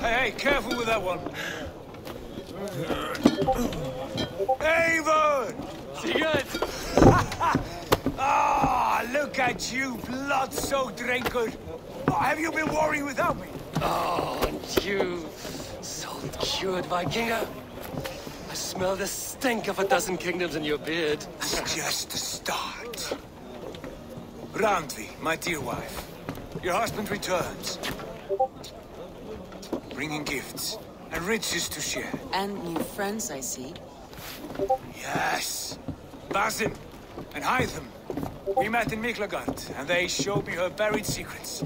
Hey, careful with that one. Eivor! Sigurd! Ah, look at you, blood-soaked Dringur. Have you been worrying without me? Oh, and you, salt-cured Vikinga. I smell the stink of a dozen kingdoms in your beard. Just the start. Randvi, my dear wife, your husband returns, bringing gifts and riches to share. And new friends, I see. Yes, Basim and Hytham. We met in Miklagard, and they showed me her buried secrets.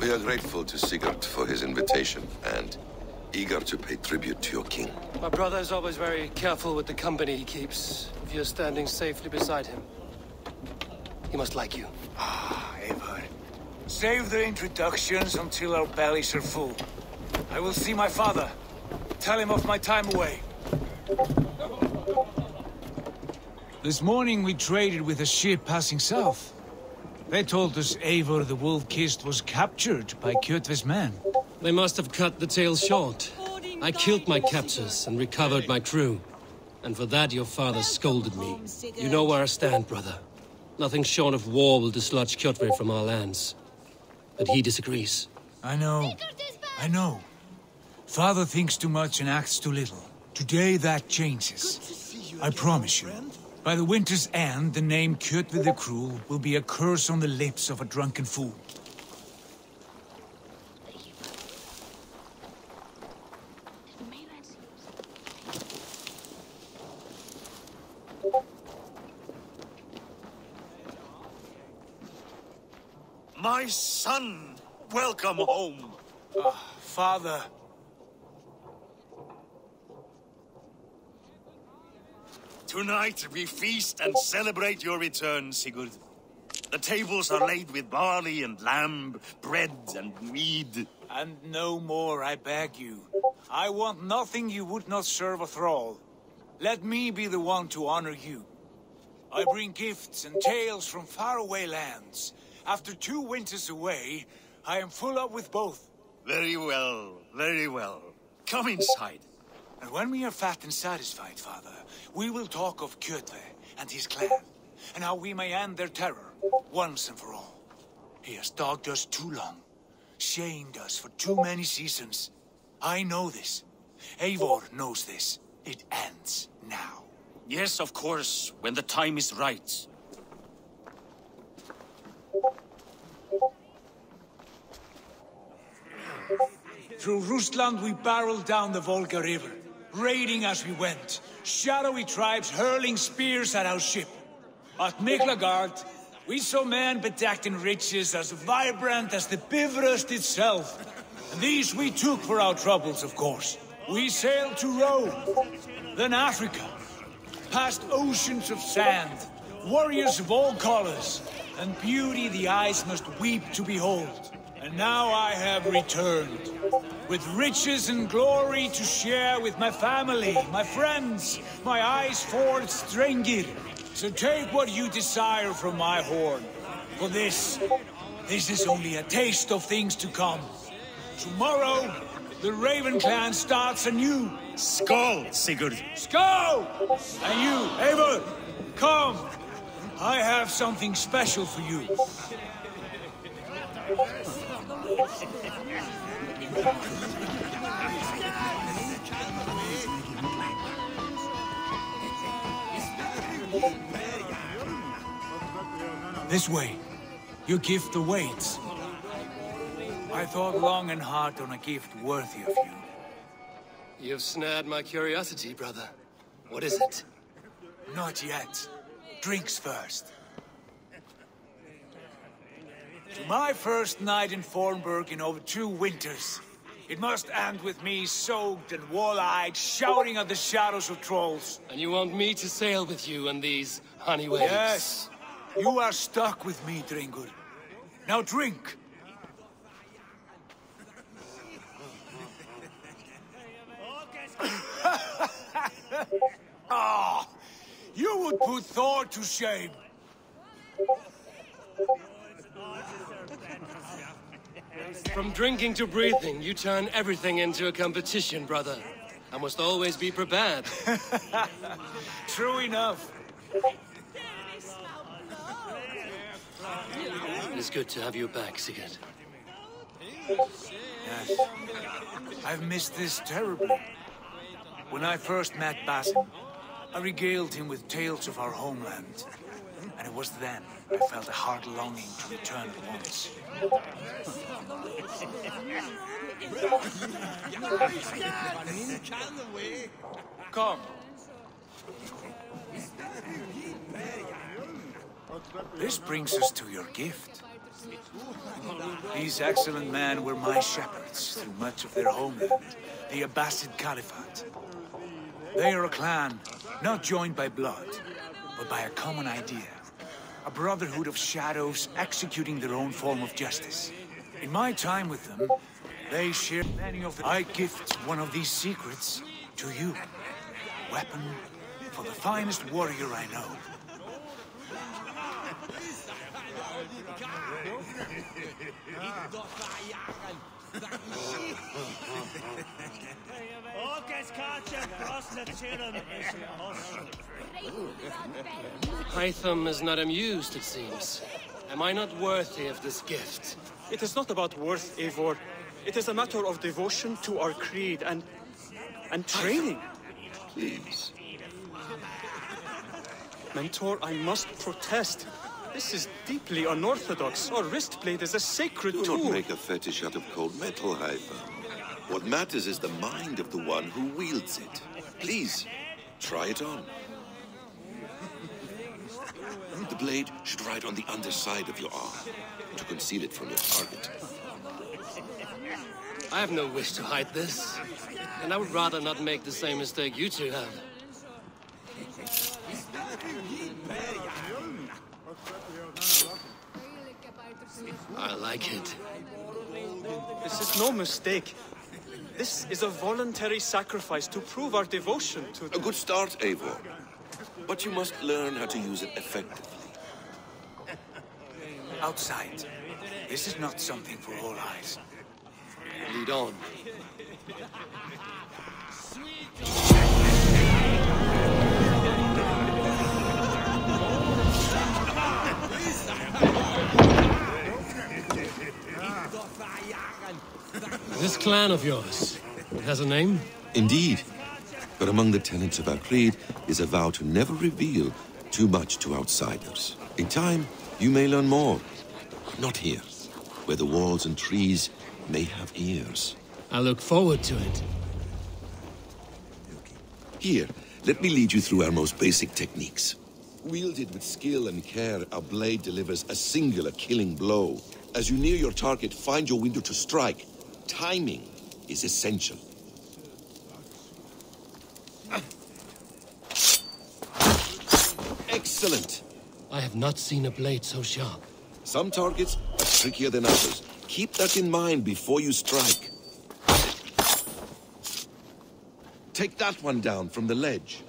We are grateful to Sigurd for his invitation, and eager to pay tribute to your king. My brother is always very careful with the company he keeps. If you're standing safely beside him, he must like you. Ah, Eivor. Save the introductions until our bellies are full. I will see my father. Tell him of my time away. This morning we traded with a ship passing south. They told us Eivor the Wolf-Kissed was captured by Kjotve's men. They must have cut the tale short. I killed my captors and recovered my crew. And for that your father scolded me. You know where I stand, brother. Nothing short of war will dislodge Kjotve from our lands. But he disagrees. I know. Father thinks too much and acts too little. Today that changes. I promise you. By the winter's end, the name Kjotve the Cruel will be a curse on the lips of a drunken fool. My son, welcome home. Father. Tonight we feast and celebrate your return, Sigurd. The tables are laid with barley and lamb, bread and mead. And no more, I beg you. I want nothing you would not serve a thrall. Let me be the one to honor you. I bring gifts and tales from faraway lands. After 2 winters away, I am full up with both. Very well, very well. Come inside. And when we are fat and satisfied, Father, we will talk of Kjotve and his clan, and how we may end their terror once and for all. He has dogged us too long, shamed us for too many seasons. I know this. Eivor knows this. It ends now. Yes, of course, when the time is right. Through Rusland we barreled down the Volga river, raiding as we went, shadowy tribes hurling spears at our ship. At Miklagard, we saw men bedecked in riches as vibrant as the Bivarest itself. These we took for our troubles, of course. We sailed to Rome, then Africa, past oceans of sand, warriors of all colors, and beauty the eyes must weep to behold. And now I have returned, with riches and glory to share with my family, my friends, my eyes forged Strangir. So take what you desire from my horn, for this is only a taste of things to come. Tomorrow, the Raven Clan starts anew. Skål, Sigurd. Skål! And you, Eivor, come. I have something special for you. This way. Your gift awaits. I thought long and hard on a gift worthy of you. You've snared my curiosity, brother. What is it? Not yet. Drinks first. To my first night in Fornberg in over 2 winters. It must end with me soaked and wall-eyed, shouting at the shadows of trolls. And you want me to sail with you on these honey waves? Yes. You are stuck with me, Dringur. Now drink. would put Thor to shame. From drinking to breathing, you turn everything into a competition, brother. I must always be prepared. True enough. It's good to have you back, Sigurd. Yes. I've missed this terribly. When I first met Basim, I regaled him with tales of our homeland. And it was then I felt a hard longing to return at once. Come. This brings us to your gift. These excellent men were my shepherds through much of their homeland, the Abbasid Caliphate. They are a clan not joined by blood, but by a common idea. A brotherhood of shadows executing their own form of justice. In my time with them, they shared many of the... I gift one of these secrets to you. Weapon for the finest warrior I know. Hytham is not amused, it seems. Am I not worthy of this gift? It is not about worth, Eivor. It is a matter of devotion to our creed and training. Please. Mentor, I must protest. This is deeply unorthodox. Our wrist plate is a sacred tool. Do not make a fetish out of cold metal, Hytham. What matters is the mind of the one who wields it. Please, try it on. The blade should ride on the underside of your arm to conceal it from your target. I have no wish to hide this, and I would rather not make the same mistake you two have. I like it. This is no mistake. This is a voluntary sacrifice to prove our devotion to... A good start, Eivor. But you must learn how to use it effectively. Outside. This is not something for all eyes. Lead on. This clan of yours, it has a name? Indeed. But among the tenets of our creed is a vow to never reveal too much to outsiders. In time, you may learn more. Not here, where the walls and trees may have ears. I look forward to it. Here, let me lead you through our most basic techniques. Wielded with skill and care, our blade delivers a singular killing blow. As you near your target, find your window to strike. Timing is essential. Excellent! I have not seen a blade so sharp. Some targets are trickier than others. Keep that in mind before you strike. Take that one down from the ledge.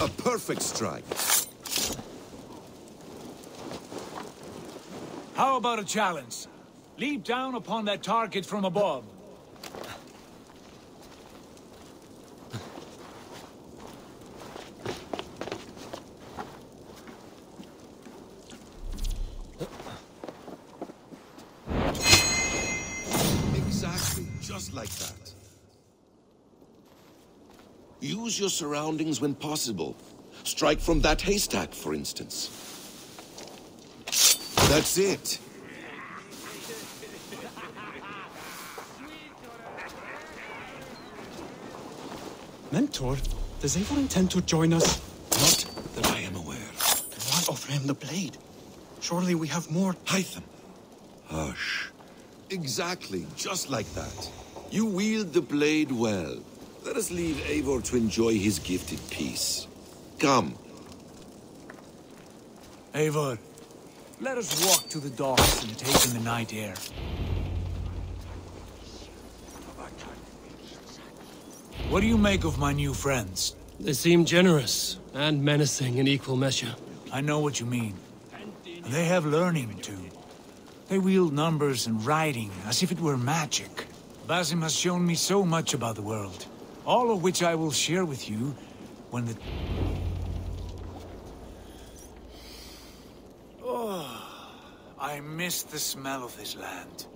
A perfect strike. How about a challenge? Leap down upon that target from above. Use your surroundings when possible. Strike from that haystack, for instance. That's it. Mentor, does Eivor intend to join us? Not that I am aware. Then why offer him the blade? Surely we have more... Hytham. Hush. Exactly, just like that. You wield the blade well. Let us leave Eivor to enjoy his gift in peace. Come. Eivor, let us walk to the docks and take in the night air. What do you make of my new friends? They seem generous and menacing in equal measure. I know what you mean. And they have learning, too. They wield numbers and writing as if it were magic. Basim has shown me so much about the world. All of which I will share with you when the... Oh, I miss the smell of this land.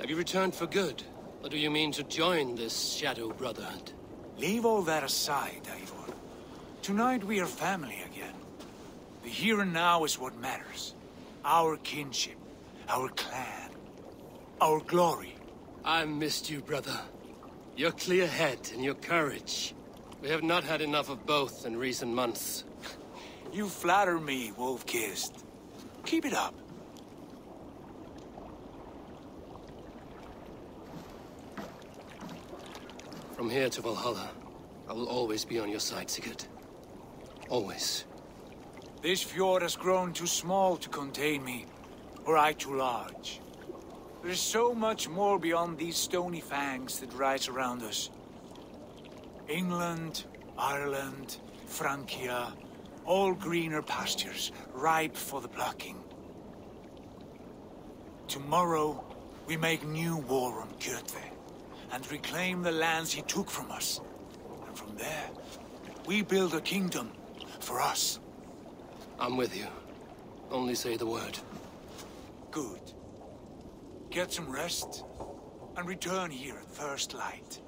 Have you returned for good? Or do you mean to join this shadow brotherhood? Leave all that aside, Eivor. Tonight we are family again. The here and now is what matters. Our kinship, our clan, our glory. I missed you, brother. Your clear head and your courage. We have not had enough of both in recent months. You flatter me, Wolf-Kissed. Keep it up. From here to Valhalla, I will always be on your side, Sigurd. Always. This fjord has grown too small to contain me, or I too large. There is so much more beyond these stony fangs that rise around us. England, Ireland, Francia, all greener pastures, ripe for the plucking. Tomorrow, we make new war on Kjotve, and reclaim the lands he took from us. And from there, we build a kingdom for us. I'm with you. Only say the word. Good. Get some rest, and return here at first light.